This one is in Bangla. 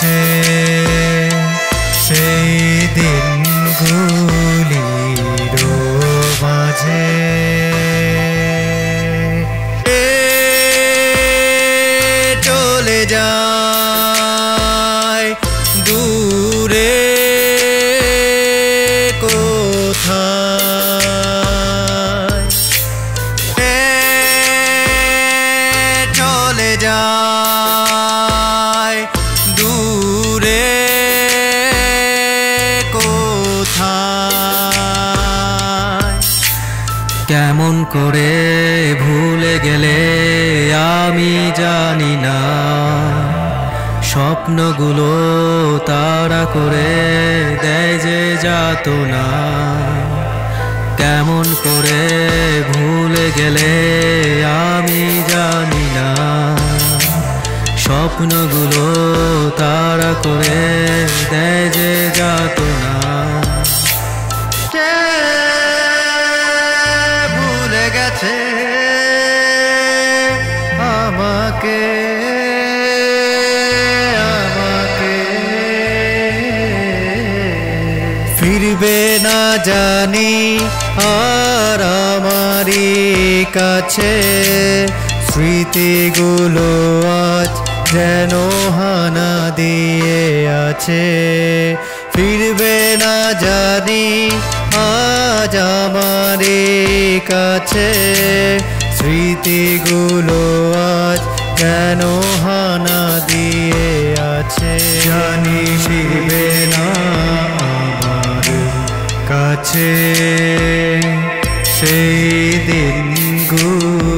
সেই দিনগুলির মাঝে চলে যায় দূরে কোথায় চলে যায় দূরে কোথায় কেমন করে ভুলে গেলে আমি জানি না স্বপ্নগুলো তারা করে দেয় যে যাতনা কেমন করে ভুলে গেলে আমি জানি না স্বপ্নগুলো তারা করে দেয় যে যাতনা ভুলে গেছে আমাকে ফিরবে না জানি আর আমারই কাছে স্মৃতিগুলো আজ যেন হানা দিয়ে আছে ফিরবে না জানি আজ আমারই কাছে স্মৃতিগুলো আজ যেন হানা দিয়ে আছে জানি ফিরবে না কাছে সেই দিনগুলো।